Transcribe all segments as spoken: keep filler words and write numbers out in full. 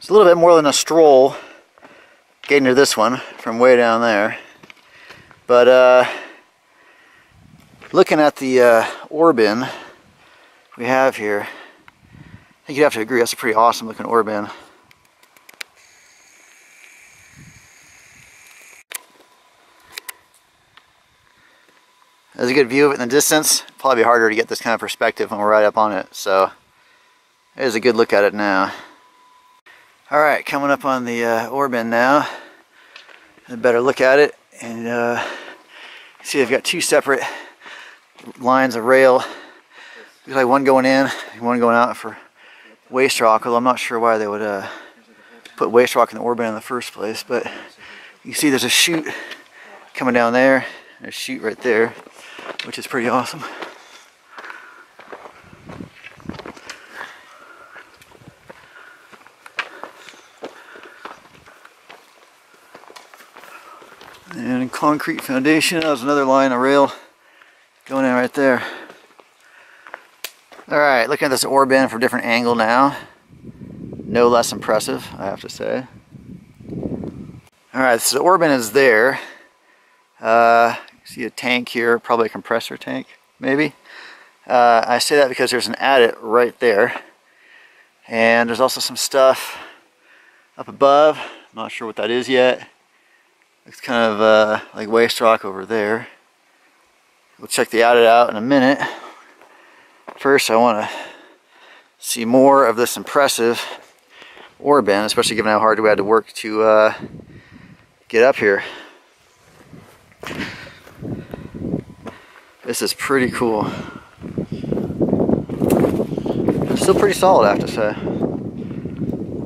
It's a little bit more than a stroll getting to this one from way down there. But uh, looking at the uh, ore bin we have here, I think you'd have to agree that's a pretty awesome looking ore bin. There's a good view of it in the distance. Probably harder to get this kind of perspective when we're right up on it, so there's a good look at it now. Alright, coming up on the uh, ore bin now, a better look at it, and uh, see they've got two separate lines of rail. Looks like one going in, one going out for waste rock, although I'm not sure why they would uh, put waste rock in the ore bin in the first place, but you see there's a chute coming down there, and a chute right there, which is pretty awesome. And concrete foundation, there's another line of rail going in right there. Alright, looking at this ore bin from a different angle now. No less impressive, I have to say. Alright, so the ore bin is there. Uh, see a tank here, probably a compressor tank, maybe. Uh, I say that because there's an adit right there. And there's also some stuff up above. I'm not sure what that is yet. It's kind of uh, like waste rock over there. We'll check the adit out in a minute. First, I want to see more of this impressive ore bin, especially given how hard we had to work to uh, get up here. This is pretty cool. It's still pretty solid, I have to say.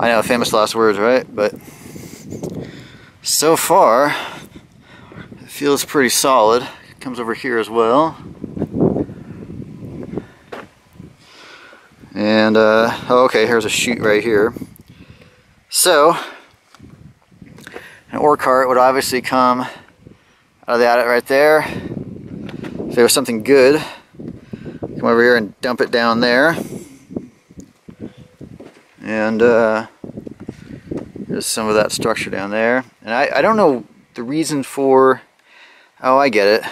I know, famous last words, right? But so far, it feels pretty solid. It comes over here as well. And, uh, oh, okay, here's a chute right here. So, an ore cart would obviously come out of the adit right there. If there was something good, come over here and dump it down there. And, uh, there's some of that structure down there. And I, I don't know the reason for... Oh, I get it.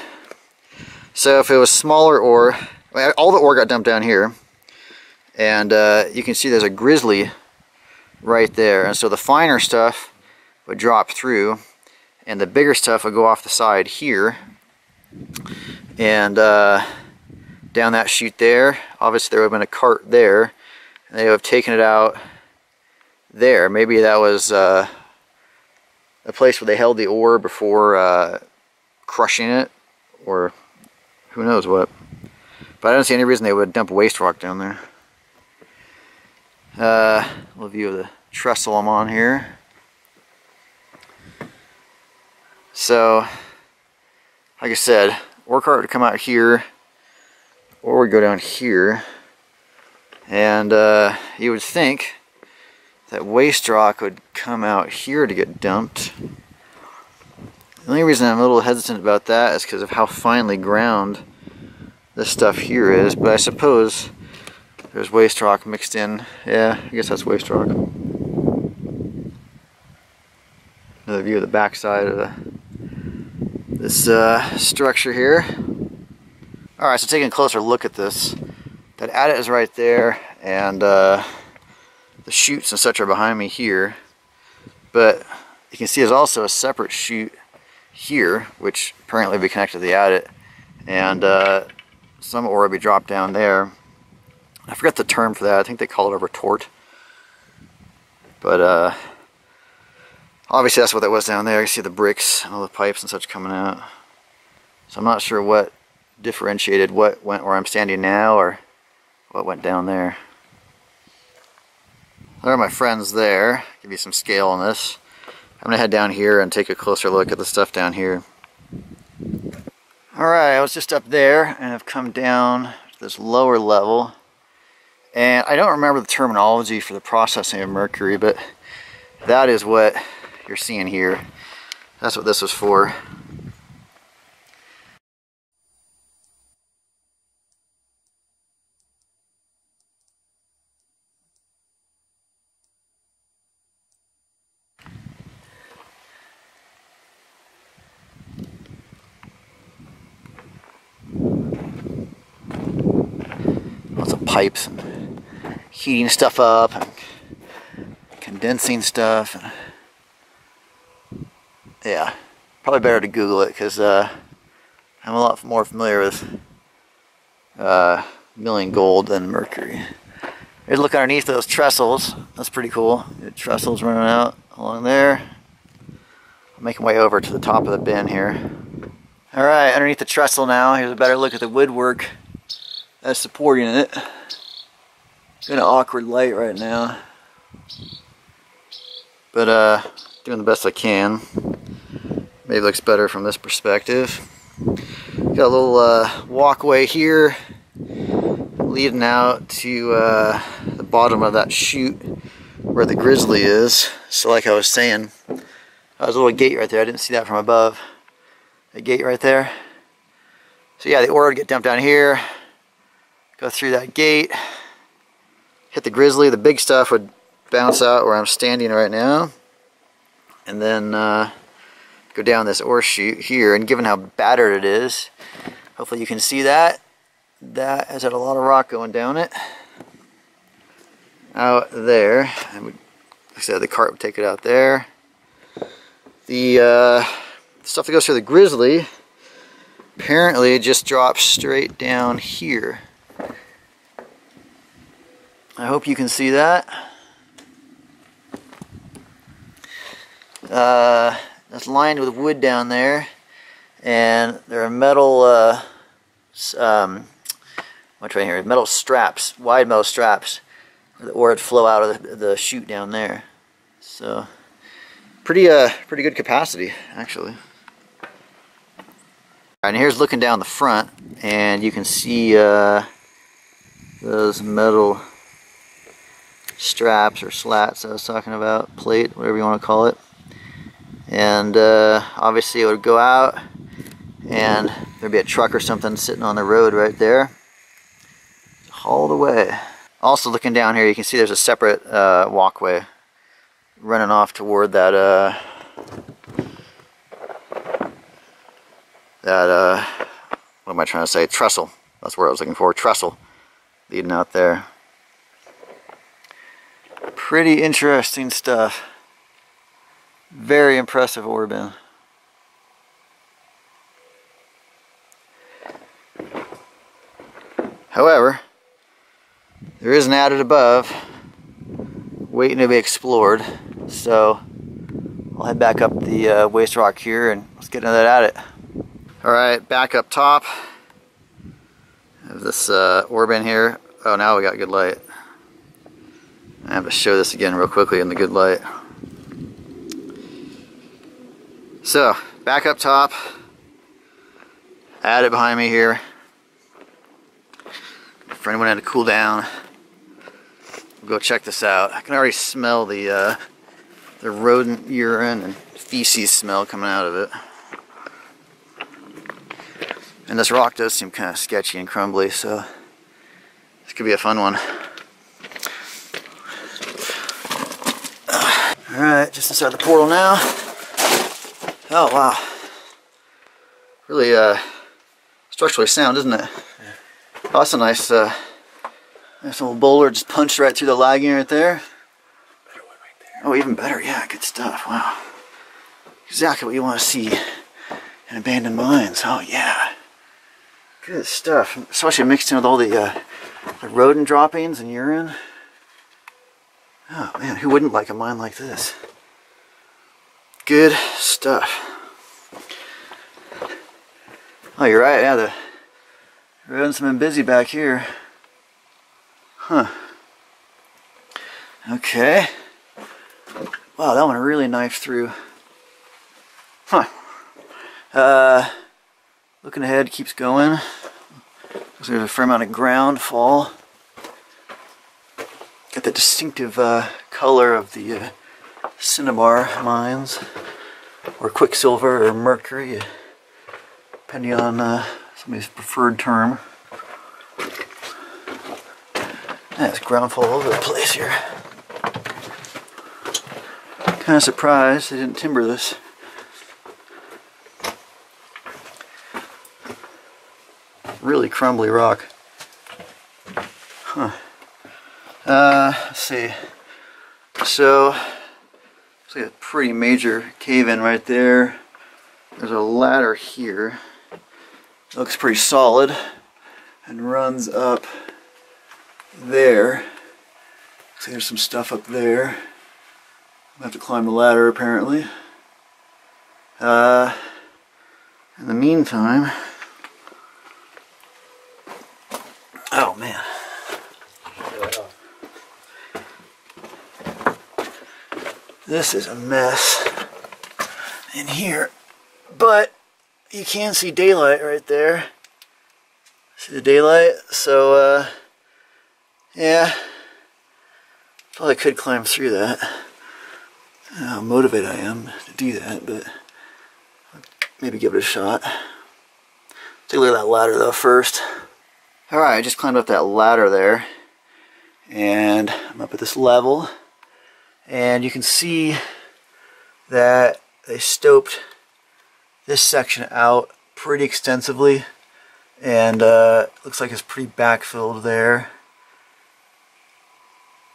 So if it was smaller ore... All the ore got dumped down here. And uh, you can see there's a grizzly right there. And so the finer stuff would drop through. And the bigger stuff would go off the side here. And uh, down that chute there. Obviously there would have been a cart there. And they would have taken it out there. Maybe that was uh, a place where they held the ore before uh, crushing it, or who knows what. But I don't see any reason they would dump waste rock down there. Uh, a little view of the trestle I'm on here. So, like I said, ore cart would come out here, or would go down here, and uh, you would think that waste rock would come out here to get dumped. The only reason I'm a little hesitant about that is because of how finely ground this stuff here is, but I suppose there's waste rock mixed in. Yeah, I guess that's waste rock. Another view of the backside of the, this uh, structure here. Alright, so taking a closer look at this, that adit is right there, and uh, the chutes and such are behind me here, but you can see there's also a separate chute here, which apparently would be connected to the adit, and uh, some ore would be dropped down there. I forget the term for that. I think they call it a retort, but uh, obviously that's what that was down there. You see the bricks and all the pipes and such coming out, so I'm not sure what differentiated what went where I'm standing now or what went down there. There are my friends there. Give you some scale on this. I'm gonna head down here and take a closer look at the stuff down here. Alright, I was just up there and I've come down to this lower level. And I don't remember the terminology for the processing of mercury, but that is what you're seeing here. That's what this was for. pipes and heating stuff up and condensing stuff. And yeah, probably better to Google it, because uh, I'm a lot more familiar with uh, milling gold than mercury. Here's a look underneath those trestles. That's pretty cool. The trestles running out along there. I'm making my way over to the top of the bin here. All right, underneath the trestle now, here's a better look at the woodwork that's supporting it. It's in an awkward light right now, but uh, doing the best I can. Maybe looks better from this perspective. Got a little uh, walkway here leading out to uh, the bottom of that chute where the grizzly is. So like I was saying, uh, there's a little gate right there. I didn't see that from above. The gate right there. So yeah, the ore would get dumped down here, go through that gate, hit the grizzly. The big stuff would bounce out where I'm standing right now, and then uh, go down this ore chute here. And given how battered it is, hopefully you can see that. That has had a lot of rock going down it. Out there, and we, like I said, the cart would take it out there. The uh, stuff that goes through the grizzly apparently just drops straight down here. I hope you can see that. Uh, that's lined with wood down there, and there are metal uh, um, what's right here? Metal straps, wide metal straps, where the ore would flow out of the, the chute down there. So pretty uh pretty good capacity actually. And here's looking down the front, and you can see uh, those metal straps or slats I was talking about, plate, whatever you want to call it. And uh, obviously it would go out, and there'd be a truck or something sitting on the road right there, hauled away. Also looking down here, you can see there's a separate uh, walkway running off toward that uh, that uh what am I trying to say trestle. That's where I was looking for, trestle leading out there. Pretty interesting stuff. Very impressive ore bin. However, there is an adit above waiting to be explored, so I'll head back up the uh, waste rock here and let's get into that adit. Alright, back up top of this uh, ore bin here. Oh, now we got good light. I have to show this again real quickly in the good light. So, back up top. Adit behind me here. For anyone had to cool down, we'll go check this out. I can already smell the, uh, the rodent urine and feces smell coming out of it. And this rock does seem kind of sketchy and crumbly, so this could be a fun one. Alright, just inside the portal now. Oh wow. Really uh, structurally sound, isn't it? Yeah. Oh, that's a nice, uh, nice little boulder just punched right through the lagging right there. Better one right there. Oh, even better, yeah, good stuff, wow. Exactly what you want to see in abandoned mines, oh yeah. Good stuff, especially mixed in with all the, uh, the rodent droppings and urine. Oh man, who wouldn't like a mine like this? Good stuff. Oh, you're right, yeah, the rodents have been busy back here. Huh. Okay. Wow, that one really knifed through. Huh. Uh, looking ahead, keeps going. Looks like there's a fair amount of ground fall. Got the distinctive uh, color of the uh, Cinnabar mines, or quicksilver, or mercury, depending on uh, somebody's preferred term. That's ground fall all over the place here. Kind of surprised they didn't timber this. Really crumbly rock. Huh. Uh, let's see. So, it's like a pretty major cave-in right there. There's a ladder here. It looks pretty solid and runs up there. Looks like there's some stuff up there. I'm gonna have to climb the ladder apparently. Uh, in the meantime, oh man. This is a mess in here, but you can see daylight right there. See the daylight? So, uh, yeah, probably could climb through that. I don't know how motivated I am to do that, but maybe give it a shot. Take a look at that ladder though first. All right, I just climbed up that ladder there, and I'm up at this level. And you can see that they stoped this section out pretty extensively, and uh, looks like it's pretty backfilled there.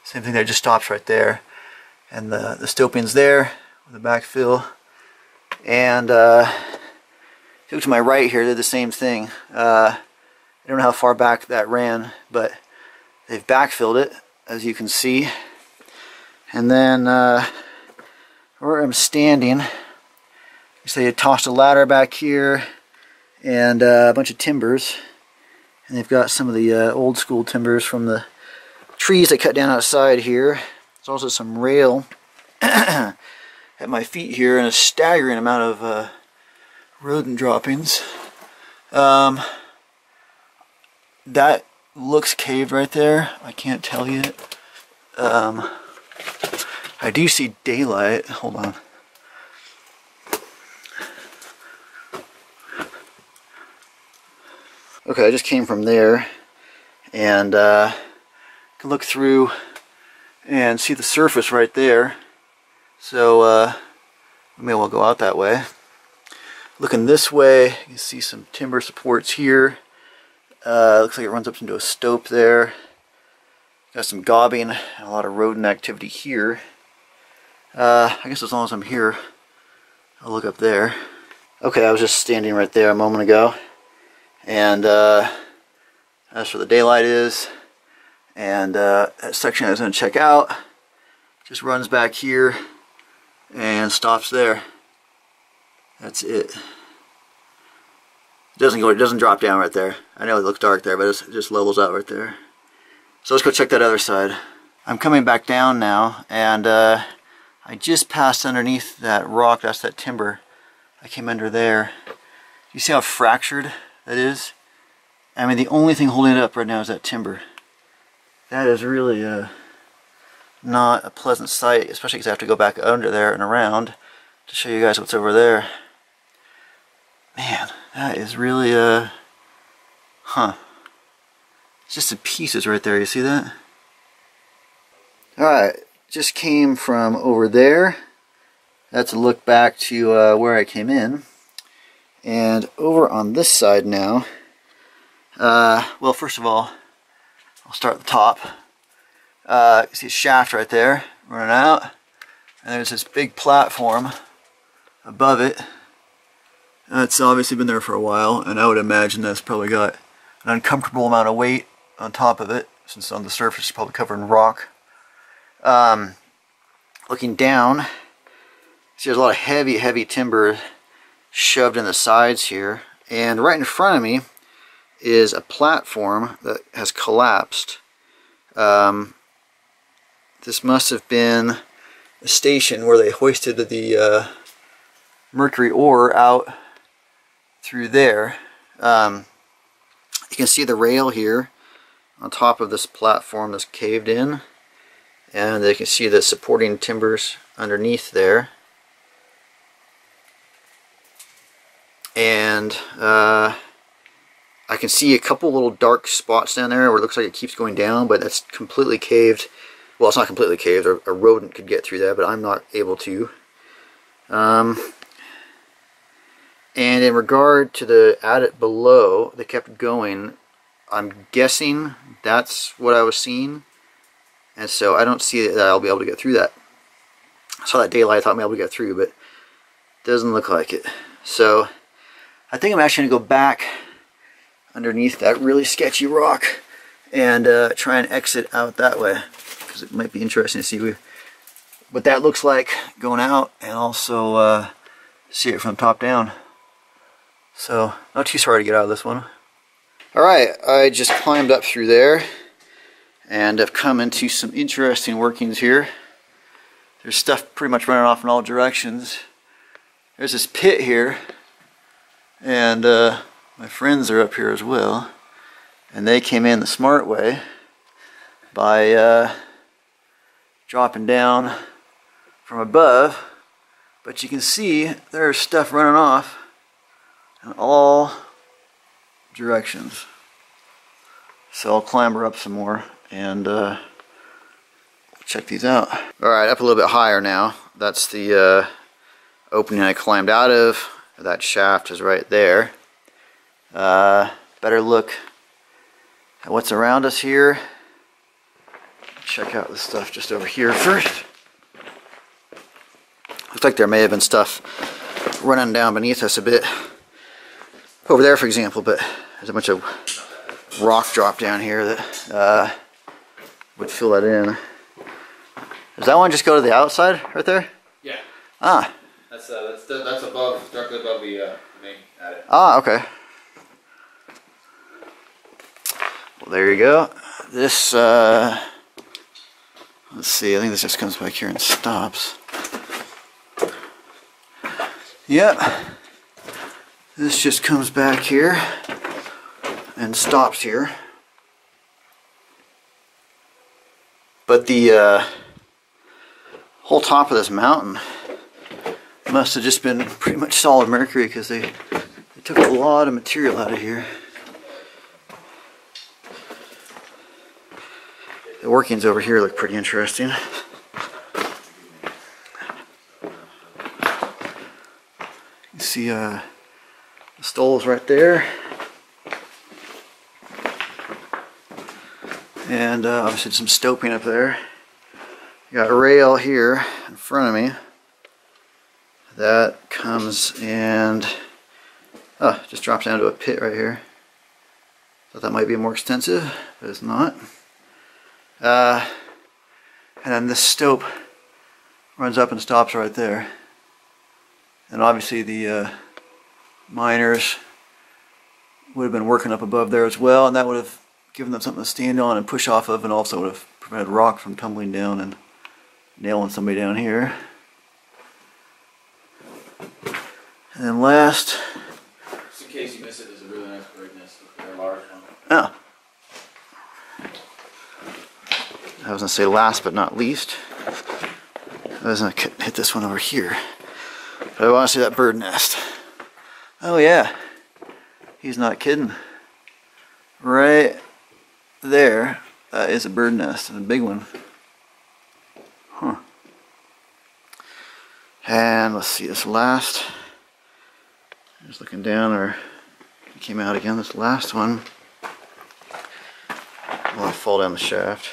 Same thing there, just stops right there, and the, the stoping's there with the backfill. And uh, if you look to my right here, they did the same thing. Uh, I don't know how far back that ran, but they've backfilled it, as you can see. And then uh, where I'm standing, so they tossed a ladder back here and uh, a bunch of timbers, and they've got some of the uh, old school timbers from the trees they cut down outside here. There's also some rail at my feet here and a staggering amount of uh, rodent droppings. Um, that looks caved right there. I can't tell yet. Um, I do see daylight. Hold on. Okay, I just came from there, and uh, can look through and see the surface right there. So uh, we may well go out that way. Looking this way, you can see some timber supports here. Uh, looks like it runs up into a stope there. Got some gobbing and a lot of rodent activity here. Uh, I guess as long as I'm here, I'll look up there. Okay, I was just standing right there a moment ago. And uh, that's where the daylight is. And uh, that section I was going to check out just runs back here and stops there. That's it. It doesn't go, it doesn't drop down right there. I know it looks dark there, but it's, it just levels out right there. So let's go check that other side. I'm coming back down now, and uh, I just passed underneath that rock. That's that timber. I came under there. You see how fractured that is? I mean, the only thing holding it up right now is that timber. That is really uh, not a pleasant sight, especially because I have to go back under there and around to show you guys what's over there. Man, that is really, uh, huh. It's just the pieces right there, you see that? Alright, just came from over there. That's a look back to uh, where I came in. And over on this side now, uh, well, first of all, I'll start at the top. Uh, you see a shaft right there running out, and there's this big platform above it. That's obviously been there for a while, and I would imagine that's probably got an uncomfortable amount of weight on top of it, since on the surface it's probably covered in rock. Um, looking down, see there's a lot of heavy, heavy timber shoved in the sides here, and right in front of me is a platform that has collapsed. Um, this must have been a station where they hoisted the uh, mercury ore out through there. Um, You can see the rail here on top of this platform that's caved in, and you can see the supporting timbers underneath there. And uh, I can see a couple little dark spots down there where it looks like it keeps going down, but that's completely caved. Well, it's not completely caved. A, a rodent could get through that, but I'm not able to. Um, And in regard to the adit below, they kept going I'm guessing that's what I was seeing, and so I don't see that I'll be able to get through that. I saw that daylight, I thought I'd be able to get through, but it doesn't look like it. So I think I'm actually going to go back underneath that really sketchy rock and uh, try and exit out that way, because it might be interesting to see what that looks like going out, and also uh, see it from top down. So not too sorry to get out of this one. Alright, I just climbed up through there and I've come into some interesting workings here. There's stuff pretty much running off in all directions. There's this pit here, and uh, my friends are up here as well, and they came in the smart way by uh, dropping down from above, but you can see there's stuff running off in all directions. So I'll clamber up some more and uh, check these out. Alright, up a little bit higher now. That's the uh, opening I climbed out of. That shaft is right there. Uh, better look at what's around us here. Check out the stuff just over here first. Looks like there may have been stuff running down beneath us a bit. Over there, for example, but there's a bunch of rock drop down here that uh, would fill that in. Does that one just go to the outside right there? Yeah. Ah. That's uh, that's that's above, directly above the uh, main attic. Ah, okay. Well, there you go. This, uh, let's see. I think this just comes back here and stops. Yep. This just comes back here and stops here. But the uh, whole top of this mountain must have just been pretty much solid mercury, because they, they took a lot of material out of here. The workings over here look pretty interesting. You see uh, the stoles right there. And uh, obviously some stoping up there. You got a rail here in front of me. That comes and, oh, just drops down to a pit right here. Thought that might be more extensive, but it's not. Uh, and then this stope runs up and stops right there. And obviously the uh, miners would have been working up above there as well, and that would have given them something to stand on and push off of, and also would have prevented rock from tumbling down and nailing somebody down here. And then last, just in case you missed it, there's a really nice bird nest up there, a large one. Oh. I was going to say last but not least. I was going to hit this one over here. But I want to see that bird nest. Oh yeah, he's not kidding. Right there uh, is a bird nest, and a big one. Huh. And let's see this last. Just looking down, or it came out again. This last one will fall down the shaft.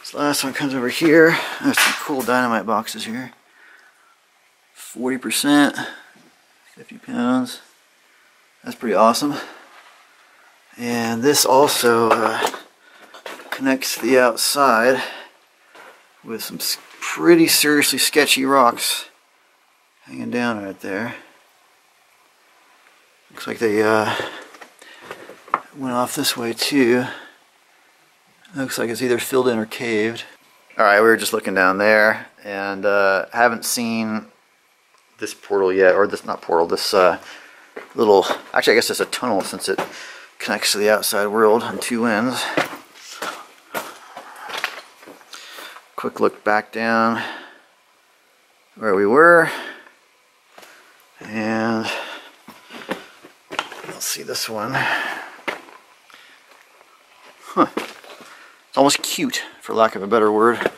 This last one comes over here. There's some cool dynamite boxes here. forty percent, fifty pounds. That's pretty awesome. And this also uh, connects the outside with some pretty seriously sketchy rocks hanging down right there. Looks like they uh, went off this way too. Looks like it's either filled in or caved. Alright, we were just looking down there, and uh, haven't seen this portal yet, or this, not portal, this uh, little, actually I guess it's a tunnel since it connects to the outside world on two ends. Quick look back down where we were, and see this one. Huh. It's almost cute, for lack of a better word.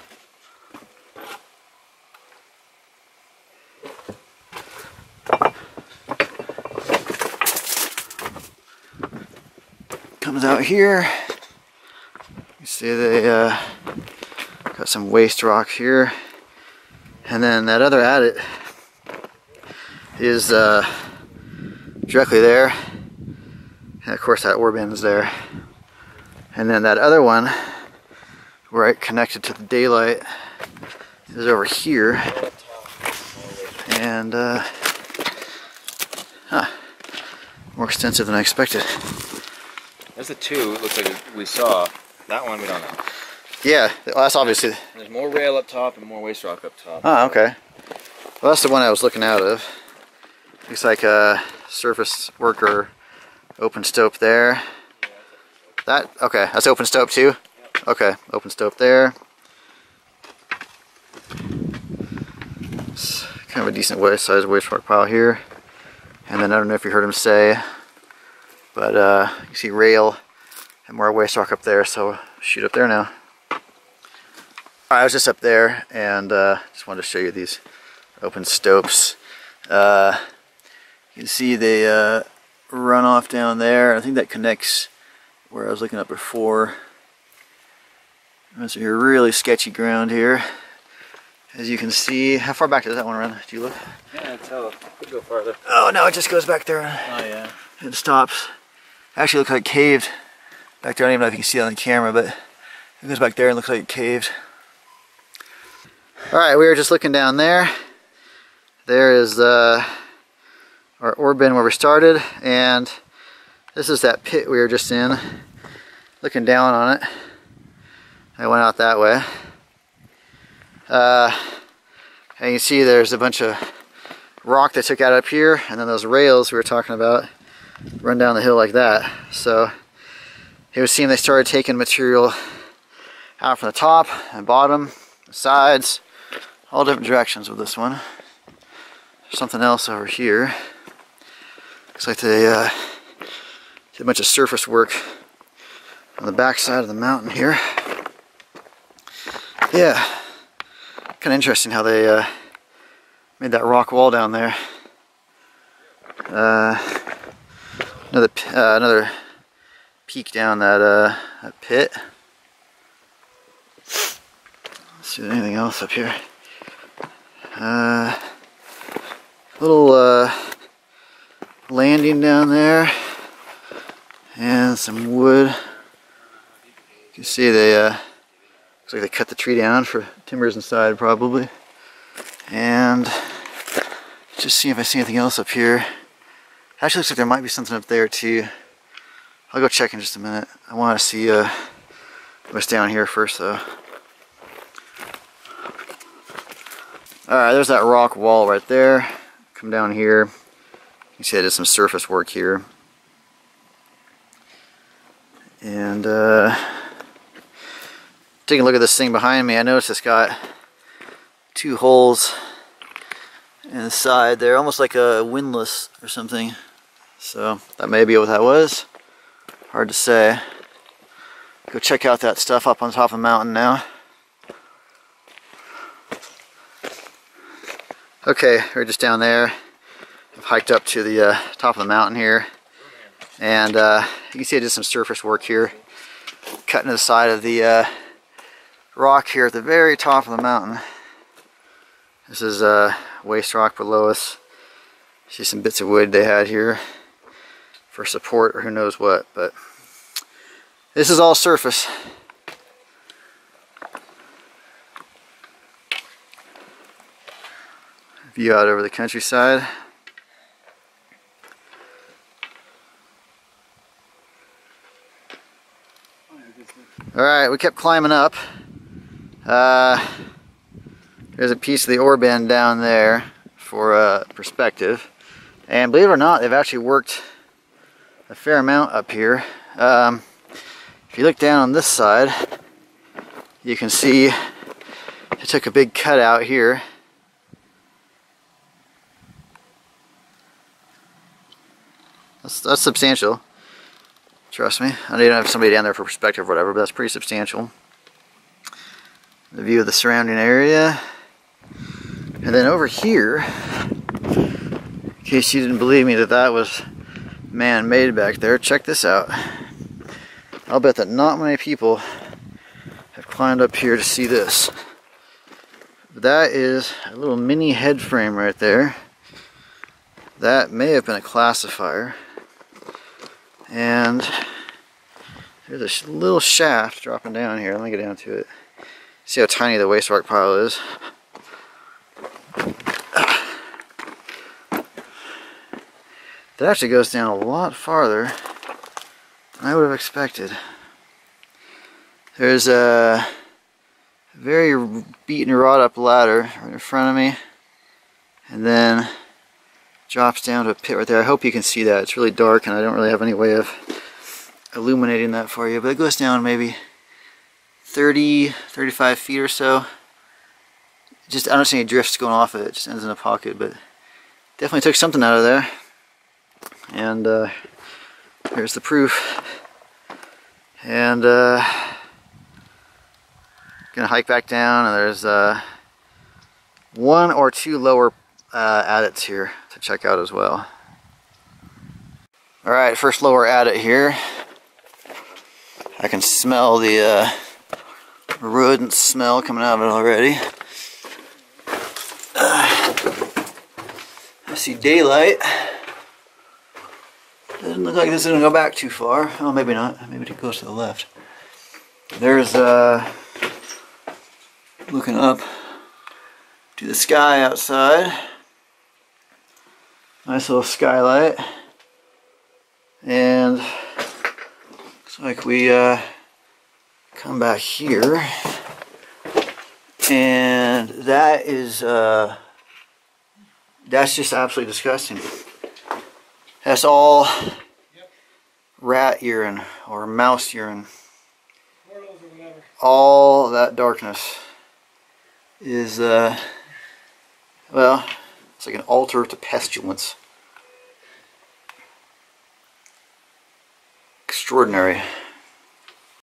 out here. You see they uh, got some waste rock here. And then that other adit is uh, directly there. And of course that ore bin is there. And then that other one, where it connected to the daylight, is over here. And uh, huh, more extensive than I expected. There's the two, it looks like we saw. That one we don't know. Yeah, well, that's obviously... There's more rail up top and more waste rock up top. Oh, okay. Well, that's the one I was looking out of. Looks like a surface worker open stope there. That, okay, that's open stope too? Yep. Okay, open stope there. It's kind of a decent waste size waste rock pile here. And then I don't know if you heard him say, but uh, you see rail and more waste rock up there, so shoot up there now. All right, I was just up there and uh, just wanted to show you these open stopes. Uh, you can see the uh, runoff down there. I think that connects where I was looking up before. So you're really sketchy ground here. As you can see, how far back does that one run? Do you look? Yeah, it's hell. Could go farther. Oh no, it just goes back there. Oh yeah. And stops. Actually, looks like it caved back there. I don't even know if you can see it on the camera, but it goes back there and looks like it caved. All right, we were just looking down there. There is uh, our ore bin where we started, and this is that pit we were just in. Looking down on it, I went out that way. Uh, and you see there's a bunch of rock they took out up here, and then those rails we were talking about run down the hill like that. So it would seem they started taking material out from the top and bottom, the sides, all different directions with this one. There's something else over here. Looks like they uh, did a bunch of surface work on the back side of the mountain here. Yeah. Kind of interesting how they uh, made that rock wall down there. Uh, another uh, another peek down that, uh, that pit. Let's see if there's anything else up here. Uh, little uh, landing down there, and some wood. You can see they. Uh, Looks like they cut the tree down for timbers inside, probably. And just see if I see anything else up here. Actually, looks like there might be something up there too. I'll go check in just a minute. I want to see uh, what's down here first, though. All right, there's that rock wall right there. Come down here. You see I did some surface work here. And uh, taking a look at this thing behind me, I noticed it's got two holes in the side. They're almost like a windlass or something. So that may be what that was. Hard to say. Go check out that stuff up on top of the mountain now. Okay, we're just down there. I've hiked up to the uh, top of the mountain here. And uh, you can see I did some surface work here. Cutting the side of the uh, rock here at the very top of the mountain. This is uh, waste rock below us. See some bits of wood they had here for support or who knows what, but this is all surface. View out over the countryside. All right, we kept climbing up. Uh, there's a piece of the ore bin down there for uh, perspective, and believe it or not, they've actually worked a fair amount up here. Um, if you look down on this side, you can see they took a big cutout here. That's, that's substantial. Trust me. I know you don't have somebody down there for perspective or whatever, but that's pretty substantial. The view of the surrounding area. And then over here, in case you didn't believe me that that was man-made back there, check this out. I'll bet that not many people have climbed up here to see this. But that is a little mini head frame right there. That may have been a classifier. And there's a little shaft dropping down here. Let me get down to it. See how tiny the waste rock pile is. That actually goes down a lot farther than I would have expected. There's a very beaten rod up ladder right in front of me, and then drops down to a pit right there. I hope you can see that. It's really dark and I don't really have any way of illuminating that for you, but it goes down maybe thirty, thirty-five feet or so. Just, I don't see any drifts going off of it. It just ends in a pocket, but definitely took something out of there. And uh, here's the proof. And uh, gonna hike back down, and there's uh, one or two lower uh, adits here to check out as well. All right, first lower adit here. I can smell the uh, rodent smell coming out of it already. Uh, I see daylight. Doesn't look like this is going to go back too far. Oh, maybe not. Maybe it goes to the left. There's, uh, looking up to the sky outside. Nice little skylight. And looks like we, uh, come back here. And that is, uh, that's just absolutely disgusting. That's all rat urine or mouse urine. All that darkness is, uh, well, it's like an altar to pestilence. Extraordinary.